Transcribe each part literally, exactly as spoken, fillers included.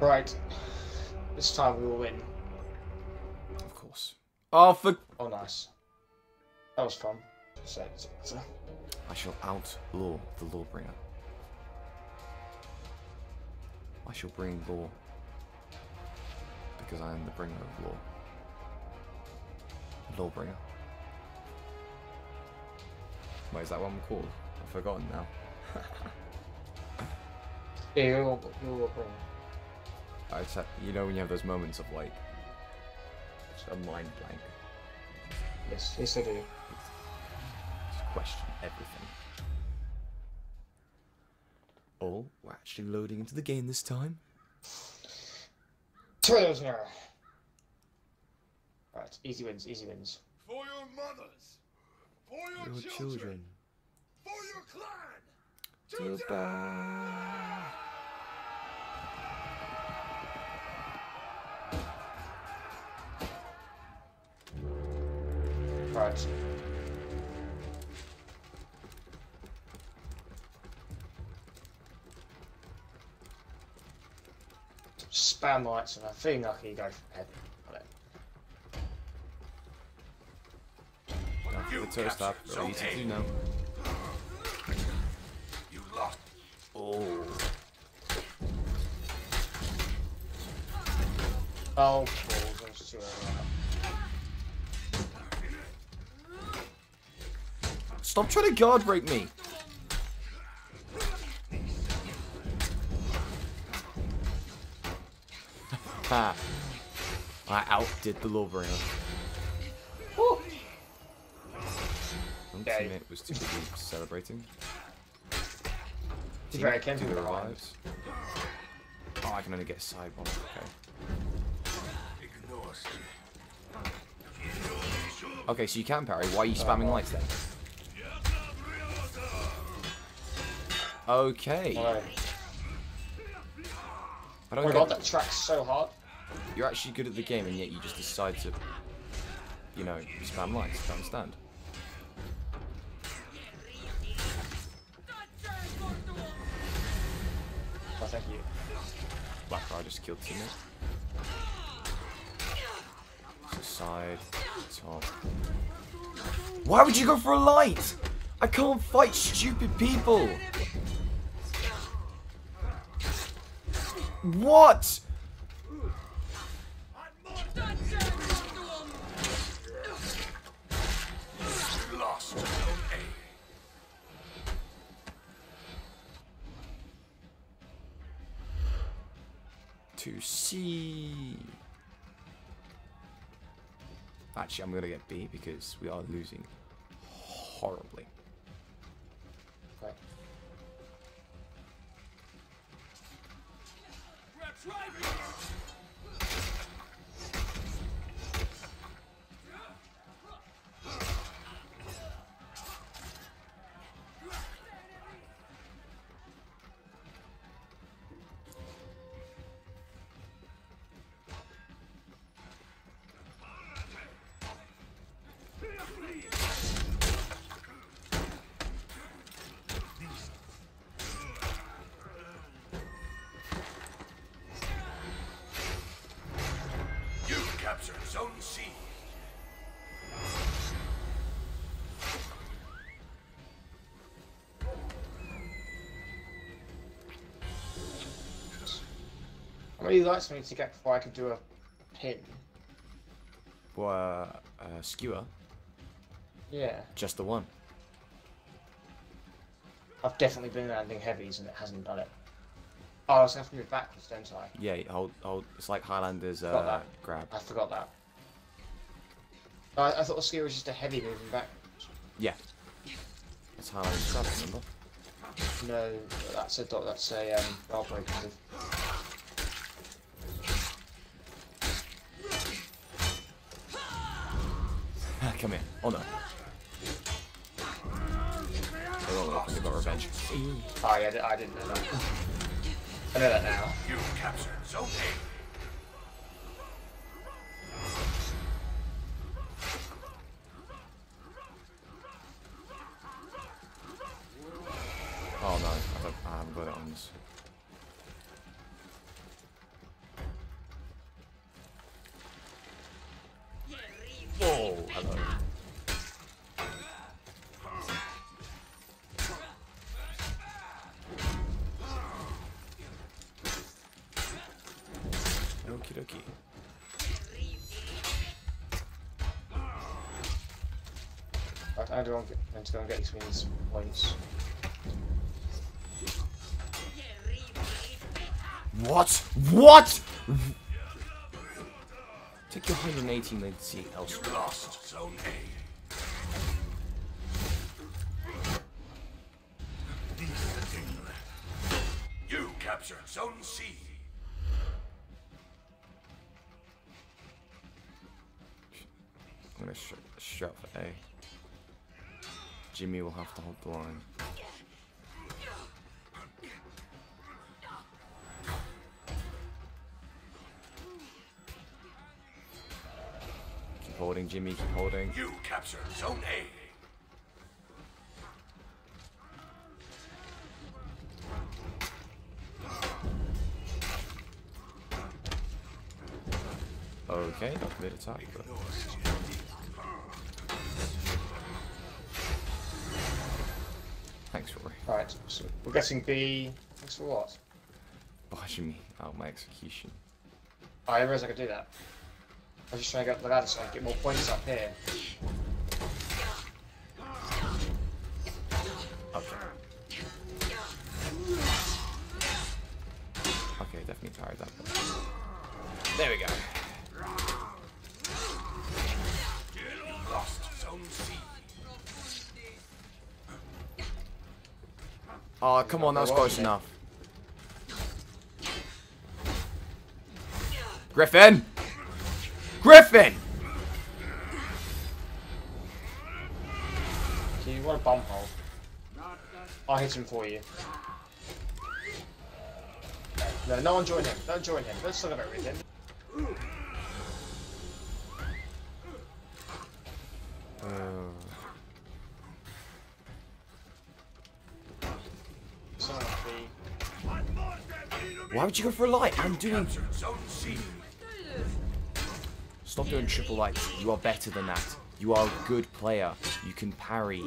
Right. This time we will win. Of course. Oh, for... Oh, nice. That was fun. Save it. I shall outlaw the Lawbringer. I shall bring law. Because I am the bringer of law. The Lawbringer. What is that one called? I've forgotten now. Yeah, you're all, you're all I just have, you know when you have those moments of like just a mind blank. Yes, yes I do. Just question everything. Oh, we're actually loading into the game this time. Toyosner. Right, easy wins, easy wins. For your mothers, for your, your children, children, for your clan. To to die. Right. Spam lights and I think I can go ahead. The toast up, ready to do now. You lost. Oh. Oh, balls. Stop trying to guard break me. Ha! I outdid the Lawbringer. Woo! My teammate was too busy celebrating. Did I can't do the lives? Oh, I can only get a side one. Okay. Okay, so you can parry. Why are you spamming uh, lights then? Okay. Right. I don't oh my god, that track's so hard. You're actually good at the game, and yet you just decide to, you know, spam lights. I don't understand. Oh, thank you. Black Rider just killed teammate. So side, top. Why would you go for a light? I can't fight stupid people. What? Lost. To C. Actually, I'm gonna get B because we are losing horribly. Right. Zone C. I really like something to get before I can do a pin. Or a, a skewer? Yeah. Just the one. I've definitely been landing heavies and it hasn't done it. Oh, I was going to have to move backwards, don't I? Yeah, hold, hold. It's like Highlander's uh, that. grab. I forgot that. I, I thought the skill was just a heavy moving backwards. Yeah. That's Highlander's grab, remember? No, that's a dot. That's a um, bell breaker. Come here. Oh no. Oh, I got revenge. Oh yeah, I didn't know that. I know that now. You captured zone A. Oh no, I, don't, I haven't got it on this. hello. Okie dokie. I don't want to go and get between these points. What? What? Take your one hundred eighteen latency elsewhere. Lost zone A. You captured zone C. I'm gonna sh shut for A. Jimmy will have to hold the line. Keep holding, Jimmy, keep holding. You captured zone A. Okay, not a bit of time, but thanks, Rory. Alright, so we're getting B. Thanks for what? Bashing me out my execution. Oh, I didn't realise I could do that. I was just trying to get up the ladder so I could get more points up here. Okay. Okay, definitely tired that one. There we go. Oh, come on, that was close enough. Griffin! Griffin! Gee, you want a bump hole. I'll hit him for you. No, no one join him. Don't join him. Let's talk about him. Why would you go for a light? I'm doing... Stop doing triple lights. You are better than that. You are a good player. You can parry.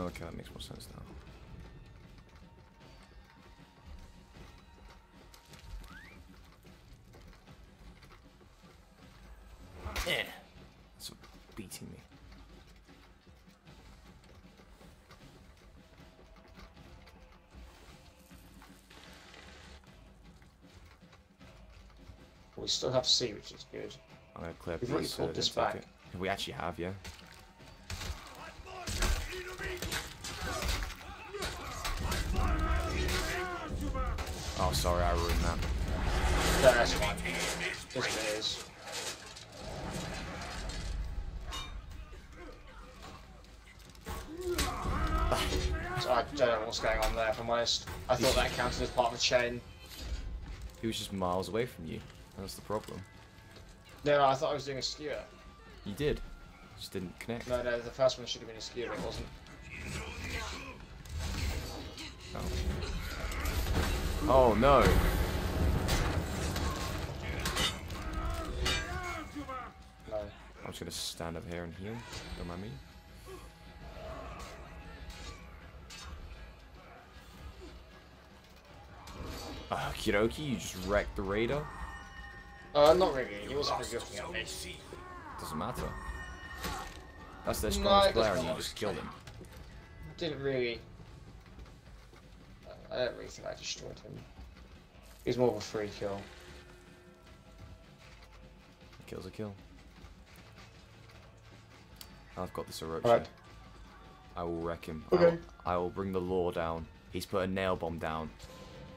Okay, that makes more sense now. Yeah, that's beating me. We still have C, which is good. I'm gonna clear We've already pulled this back. We actually have, yeah. Oh, sorry, I ruined that. No, that's fine. That's what it is. So I don't know what's going on there, if I'm honest. I thought that counted as part of the chain. He was just miles away from you. That's the problem. No, no, I thought I was doing a skewer. You did. Just didn't connect. No, no, the first one should have been a skewer, it wasn't. Oh. Oh no. No. I'm just gonna stand up here and heal. Don't mind me. Oh, Kiroki, you just wrecked the radar? Uh, not really. He wasn't looking at me. Doesn't matter. That's their strongest player and you just killed him. Didn't really. I don't really think I destroyed him. He's more of a free kill. A kill's a kill. I've got this Orochi. Right. I will wreck him. Okay. I will bring the law down. He's put a nail bomb down.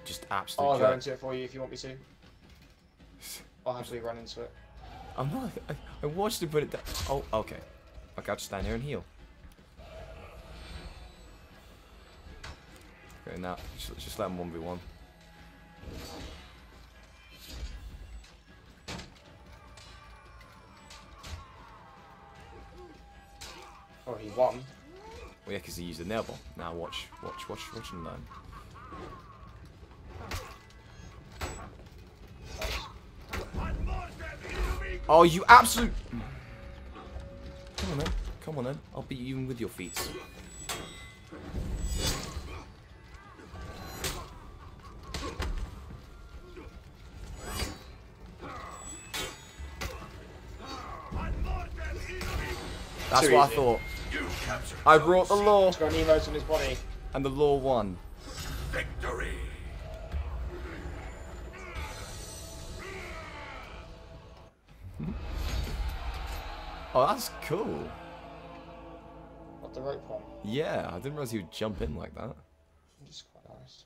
Just absolutely. I'll go into it for you if you want me to. I'll actually run into it. I'm not. I, I watched him put it down. Oh, okay. Okay, I'll just stand here and heal. Okay, now just, just let him one v one. Oh, he won. Well, yeah, because he used a nail bomb. Now watch, watch, watch, watch and learn. Oh, you absolute! Come on then, come on then. I'll beat you even with your feet. That's Too what easy. I thought. I brought the law. He's got an emote on his body. And the law won. Victory. Oh, that's cool. What, the rope one? Yeah, I didn't realize he would jump in like that. It's quite nice.